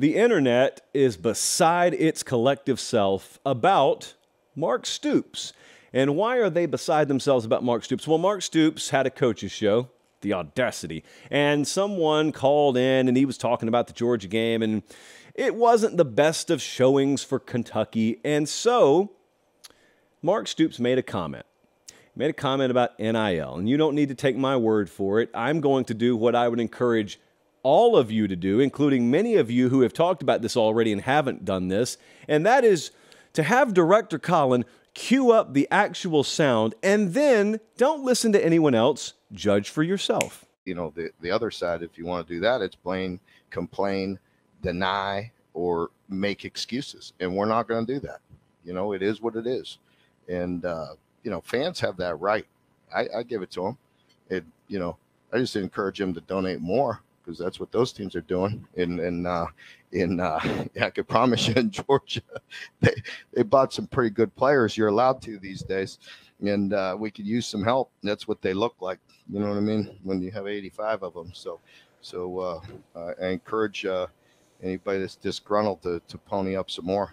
The internet is beside its collective self about Mark Stoops. And why are they beside themselves about Mark Stoops? Well, Mark Stoops had a coach's show, The Audacity, and someone called in and he was talking about the Georgia game, and it wasn't the best of showings for Kentucky. And so Mark Stoops made a comment. He made a comment about NIL, and you don't need to take my word for it. I'm going to do what I would encourage all of you to do, including many of you who have talked about this already and haven't done this, and that is to have Director Colin cue up the actual sound, and then don't listen to anyone else. Judge for yourself. You know, the other side, if you want to do that, it's blame, complain, deny, or make excuses, and we're not going to do that. You know, it is what it is, and you know, fans have that right. I give it to them. It, you know, I just encourage them to donate more, because that's what those teams are doing. And I could promise you, in Georgia, they bought some pretty good players. You're allowed to these days, and we could use some help. That's what they look like. You know what I mean? When you have 85 of them. So I encourage anybody that's disgruntled to pony up some more.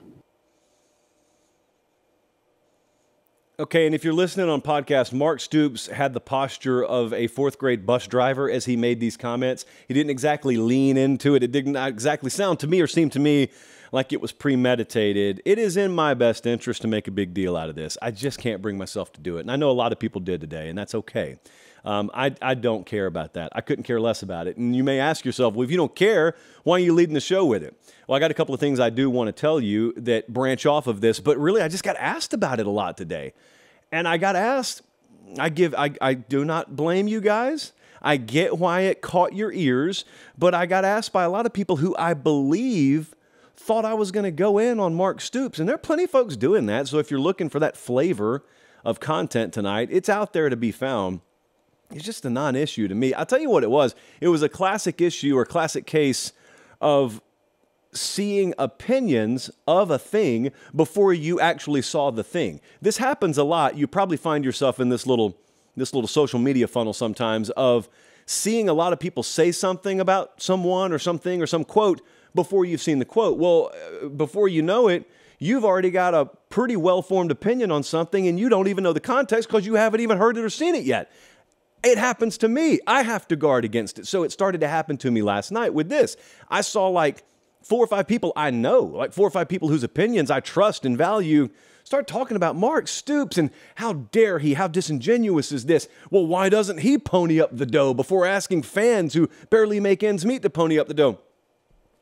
Okay, and if you're listening on podcast, Mark Stoops had the posture of a fourth-grade bus driver as he made these comments. He didn't exactly lean into it. It did not exactly sound to me or seem to me like it was premeditated. It is in my best interest to make a big deal out of this. I just can't bring myself to do it. And I know a lot of people did today, and that's okay. I don't care about that. I couldn't care less about it. And you may ask yourself, well, if you don't care, why are you leading the show with it? Well, I got a couple of things I do want to tell you that branch off of this, but really I just got asked about it a lot today. And I got asked, I do not blame you guys. I get why it caught your ears, but I got asked by a lot of people who I believe thought I was going to go in on Mark Stoops. And there are plenty of folks doing that. So if you're looking for that flavor of content tonight, it's out there to be found. It's just a non-issue to me. I'll tell you what it was. It was a classic issue or classic case of seeing opinions of a thing before you actually saw the thing. This happens a lot. You probably find yourself in this little social media funnel sometimes of seeing a lot of people say something about someone or something or some quote before you've seen the quote. Well, before you know it, you've already got a pretty well-formed opinion on something, and you don't even know the context because you haven't even heard it or seen it yet. It happens to me. I have to guard against it. So it started to happen to me last night with this. I saw like 4 or 5 people I know, like 4 or 5 people whose opinions I trust and value, start talking about Mark Stoops and how dare he, how disingenuous is this? Well, why doesn't he pony up the dough before asking fans who barely make ends meet to pony up the dough?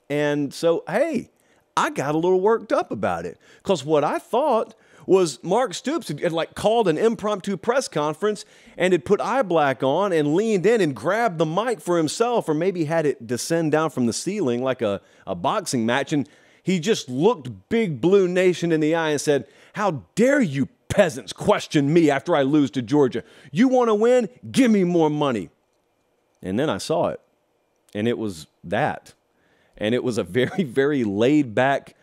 And so, hey, I got a little worked up about it, because what I thought was Mark Stoops had like called an impromptu press conference and had put eye black on and leaned in and grabbed the mic for himself, or maybe had it descend down from the ceiling like a boxing match, and he just looked Big Blue Nation in the eye and said, "How dare you peasants question me after I lose to Georgia? You want to win? Give me more money." And then I saw it, and it was that. And it was a very, very laid-back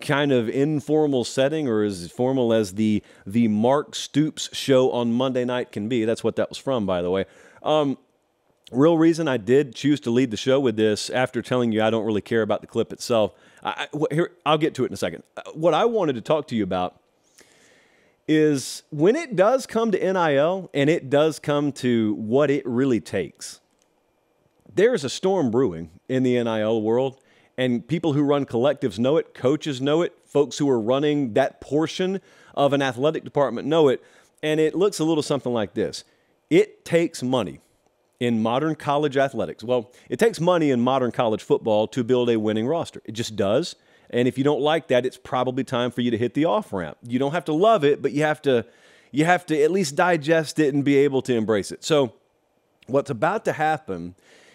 kind of informal setting, or as formal as the Mark Stoops show on Monday night can be. That's what that was from, by the way. Real reason I did choose to lead the show with this after telling you I don't really care about the clip itself. I'll get to it in a second. What I wanted to talk to you about is when it does come to NIL and it does come to what it really takes, there's a storm brewing in the NIL world, and people who run collectives know it, coaches know it, folks who are running that portion of an athletic department know it, and it looks a little something like this. It takes money in modern college athletics. Well, it takes money in modern college football to build a winning roster. It just does, and if you don't like that, it's probably time for you to hit the off-ramp. You don't have to love it, but you have to at least digest it and be able to embrace it. So what's about to happen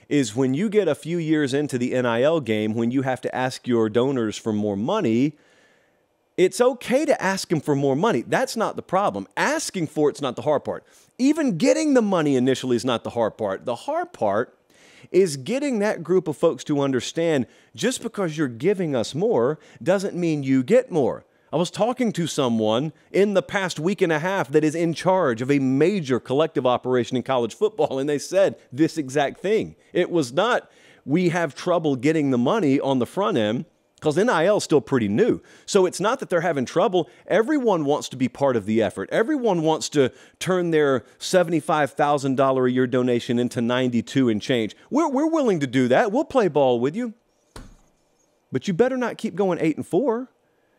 is when you get a few years into the NIL game, when you have to ask your donors for more money, it's okay to ask them for more money. That's not the problem. Asking for it's not the hard part. Even getting the money initially is not the hard part. The hard part is getting that group of folks to understand just because you're giving us more doesn't mean you get more. I was talking to someone in the past week and a half that is in charge of a major collective operation in college football, and they said this exact thing. It was not, we have trouble getting the money on the front end because NIL is still pretty new. So it's not that they're having trouble. Everyone wants to be part of the effort. Everyone wants to turn their $75,000 a year donation into 92 and change. We're willing to do that. We'll play ball with you. But you better not keep going 8-4.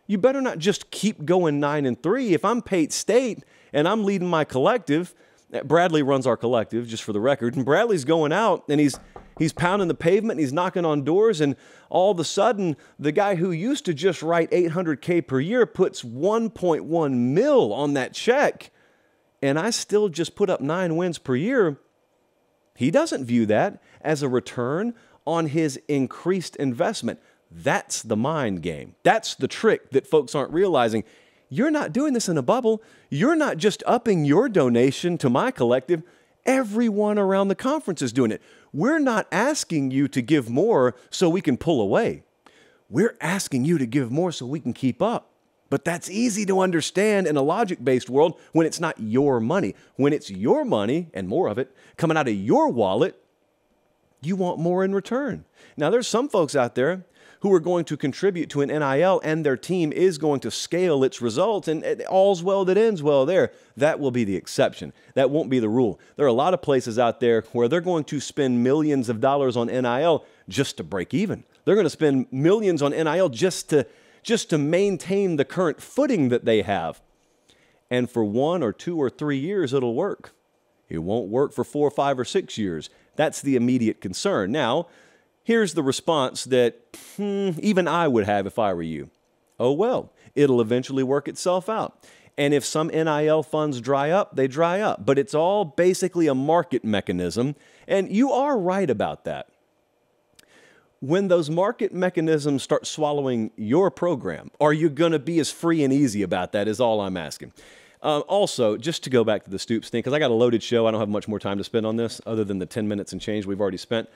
You better not just keep going 9-3. If I'm Pate State and I'm leading my collective, Bradley runs our collective, just for the record, and Bradley's going out and he's pounding the pavement, and he's knocking on doors, and all of a sudden, the guy who used to just write $800K per year puts 1.1 mil on that check, and I still just put up 9 wins per year. He doesn't view that as a return on his increased investment. That's the mind game. That's the trick that folks aren't realizing. You're not doing this in a bubble. You're not just upping your donation to my collective. Everyone around the conference is doing it. We're not asking you to give more so we can pull away. We're asking you to give more so we can keep up. But that's easy to understand in a logic-based world when it's not your money. When it's your money, and more of it, coming out of your wallet, you want more in return. Now, there's some folks out there who are going to contribute to an NIL, and their team is going to scale its results, and all's well that ends well there. That will be the exception. That won't be the rule. There are a lot of places out there where they're going to spend millions of dollars on NIL just to break even. They're going to spend millions on NIL just to maintain the current footing that they have. And for 1 or 2 or 3 years, it'll work. It won't work for 4 or 5 or 6 years. That's the immediate concern. Now, here's the response that even I would have if I were you. Oh, well, it'll eventually work itself out. And if some NIL funds dry up, they dry up. But it's all basically a market mechanism. And you are right about that. When those market mechanisms start swallowing your program, are you going to be as free and easy about that is all I'm asking. Also, just to go back to the Stoops thing, because I got a loaded show. I don't have much more time to spend on this other than the 10 minutes and change we've already spent.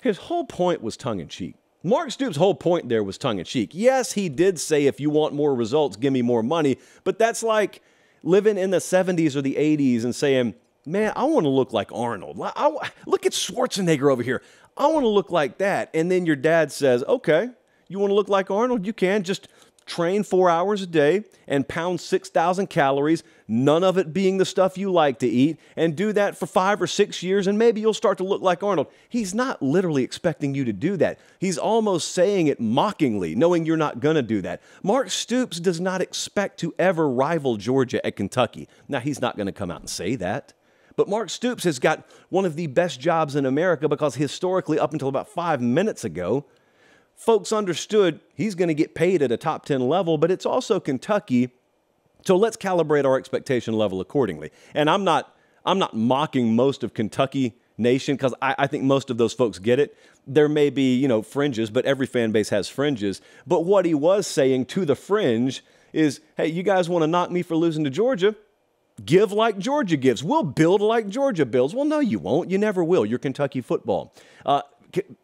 His whole point was tongue-in-cheek. Mark Stoops' whole point there was tongue-in-cheek. Yes, he did say, if you want more results, give me more money. But that's like living in the 70s or the 80s and saying, man, I want to look like Arnold. Look at Schwarzenegger over here. I want to look like that. And then your dad says, okay, you want to look like Arnold? You can. Just train 4 hours a day and pound 6,000 calories, none of it being the stuff you like to eat, and do that for 5 or 6 years, and maybe you'll start to look like Arnold. He's not literally expecting you to do that. He's almost saying it mockingly, knowing you're not going to do that. Mark Stoops does not expect to ever rival Georgia at Kentucky. Now, he's not going to come out and say that. But Mark Stoops has got one of the best jobs in America because historically, up until about 5 minutes ago, folks understood he's going to get paid at a top 10 level, but it's also Kentucky, so let's calibrate our expectation level accordingly. And I'm not mocking most of Kentucky Nation because I think most of those folks get it. There may be, you know, fringes, but every fan base has fringes. But what he was saying to the fringe is, hey, you guys want to knock me for losing to Georgia? Give like Georgia gives. We'll build like Georgia builds. Well, no, you won't. You never will. You're Kentucky football.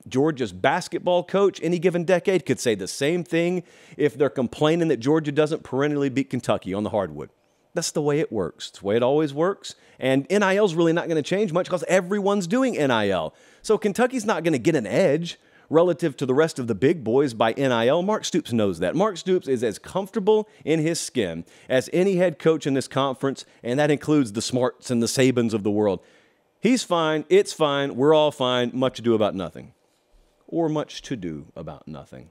Georgia's basketball coach any given decade could say the same thing if they're complaining that Georgia doesn't perennially beat Kentucky on the hardwood. That's the way it works. It's the way it always works. And NIL's really not going to change much because everyone's doing NIL. So Kentucky's not going to get an edge relative to the rest of the big boys by NIL. Mark Stoops knows that. Mark Stoops is as comfortable in his skin as any head coach in this conference, and that includes the Smarts and the Sabins of the world. He's fine, it's fine, we're all fine, much ado about nothing. Or much to do about nothing.